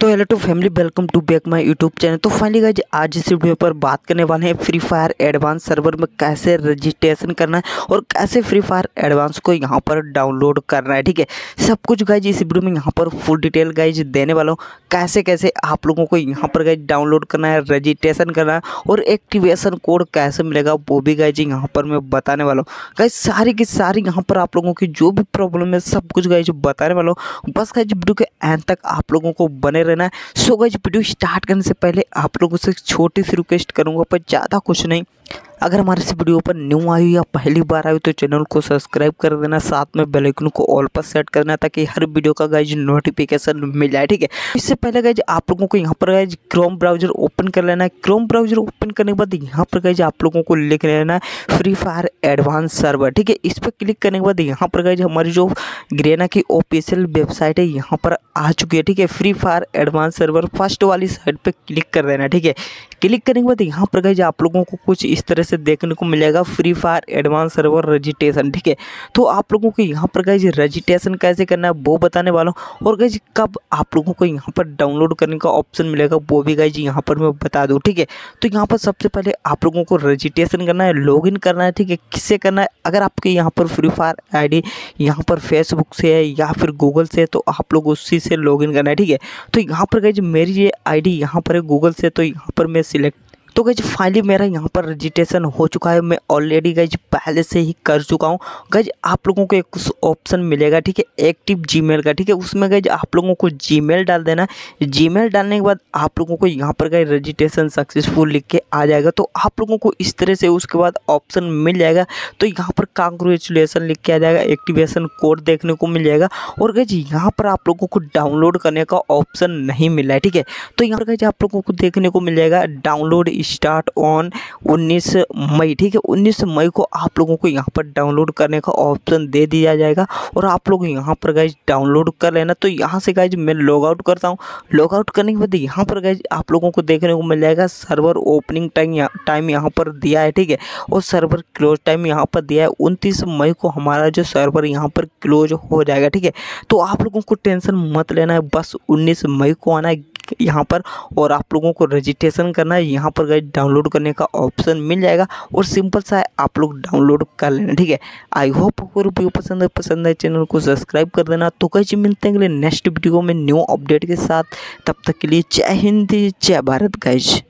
तो hello to family, welcome to back my YouTube channel. तो finally guys आज इस वीडियो पर बात करने वाले हैं फ्री फायर एडवांस सर्वर में कैसे रजिस्ट्रेशन करना है और कैसे फ्री फायर एडवांस को यहां पर डाउनलोड करना है। ठीक है, सब कुछ गाइज इस वीडियो में यहां पर फुल डिटेल गाइज देने वाला हूँ, कैसे कैसे आप लोगों को यहाँ पर गाइज डाउनलोड करना है, रजिस्ट्रेशन करना है और एक्टिवेशन कोड कैसे मिलेगा वो भी गाइज यहाँ पर मैं बताने वाला हूँ। गाइज सारी की सारी यहाँ पर आप लोगों की जो भी प्रॉब्लम है सब कुछ गाइज बताने वाला हूँ। बस गाइज वीडियो के एंड तक आप लोगों को बने रहना है। सो गाइस वीडियो स्टार्ट करने से पहले आप लोगों से छोटी सी रिक्वेस्ट करूंगा पर ज़्यादा कुछ नहीं। अगर हमारे इस वीडियो पर न्यू आए हो या पहली बार आए हो तो चैनल को सब्सक्राइब कर देना, साथ में बेल आइकन को ऑल पर सेट करना ताकि हर वीडियो का गाइज नोटिफिकेशन मिल जाए। ठीक है, इससे पहले गाइज आप लोगों को यहाँ पर गाइज क्रोम ब्राउजर ओपन कर लेना है। क्रोम ब्राउजर ओपन करने के बाद यहाँ पर गाइज आप लोगों को लिख लेना है फ्री फायर एडवांस सर्वर। ठीक है, इस पर क्लिक करने के बाद यहाँ पर गाइज हमारी जो ग्रेना की ऑफिशियल वेबसाइट है यहाँ पर आ चुकी है। ठीक है, free fire advance server first वाली साइट पर क्लिक कर देना। ठीक है, क्लिक करने के बाद यहाँ पर गाइज आप लोगों को कुछ इस तरह से देखने को मिलेगा, free fire advance server registration. ठीक है, तो आप लोगों को यहाँ पर गाइज रजिस्ट्रेशन कैसे करना है वो बताने वाला हूँ और गाइज कब आप लोगों को यहाँ पर डाउनलोड करने का ऑप्शन मिलेगा वो भी गाइज यहाँ पर मैं बता दूँ। ठीक है, तो यहाँ पर सबसे पहले आप लोगों को रजिस्ट्रेशन करना है, लॉगिन करना है। ठीक है, किससे करना है? अगर आपके यहाँ पर फ्री फायर आई डी यहाँ पर फेसबुक से है या फिर गूगल से है तो आप लोग उसी से लॉगिन करना है। ठीक है, तो यहाँ पर गाइज मेरी ये आई डी यहाँ पर है गूगल से, तो यहाँ पर मैं सिलेक्ट। तो गाइज फाइनली मेरा यहाँ पर रजिस्ट्रेशन हो चुका है, मैं ऑलरेडी गाइज पहले से ही कर चुका हूँ। गाइज आप लोगों को एक ऑप्शन मिलेगा, ठीक है, एक्टिव जीमेल का। ठीक है, उसमें गाइज आप लोगों को जीमेल डाल देना। जीमेल डालने के बाद आप लोगों को यहाँ पर गाइज रजिस्ट्रेशन सक्सेसफुल लिख के आ जाएगा। तो आप लोगों को इस तरह से उसके बाद ऑप्शन मिल जाएगा, तो यहाँ पर कांग्रेचुलेसन लिख के आ जाएगा, एक्टिवेशन कोड देखने को मिल जाएगा और गाइज यहाँ पर आप लोगों को डाउनलोड करने का ऑप्शन नहीं मिला है। ठीक है, तो यहाँ पर गाइज आप लोगों को देखने को मिल जाएगा डाउनलोड स्टार्ट ऑन 19 मई। ठीक है, 19 मई को आप लोगों को यहाँ पर डाउनलोड करने का ऑप्शन दे दिया जाएगा और आप लोग यहाँ पर गाइज डाउनलोड कर लेना। तो यहाँ से गाइज मैं लॉग आउट करता हूँ। लॉग आउट करने के बाद यहाँ पर गाइज आप लोगों को देखने को मिल जाएगा सर्वर ओपनिंग टाइम यहाँ पर दिया है। ठीक है, और सर्वर क्लोज टाइम यहाँ पर दिया है 29 मई को हमारा जो सर्वर यहाँ पर क्लोज हो जाएगा। ठीक है, तो आप लोगों को टेंशन मत लेना है, बस 19 मई को आना है यहाँ पर और आप लोगों को रजिस्ट्रेशन करना है। यहाँ पर गाइज डाउनलोड करने का ऑप्शन मिल जाएगा और सिंपल सा है, आप लोग डाउनलोड कर लेना। ठीक है, आई होप आपको वीडियो पसंद है चैनल को सब्सक्राइब कर देना। तो गाइज मिलते हैं नेक्स्ट वीडियो में न्यू अपडेट के साथ, तब तक के लिए जय हिंद जय भारत गाइज।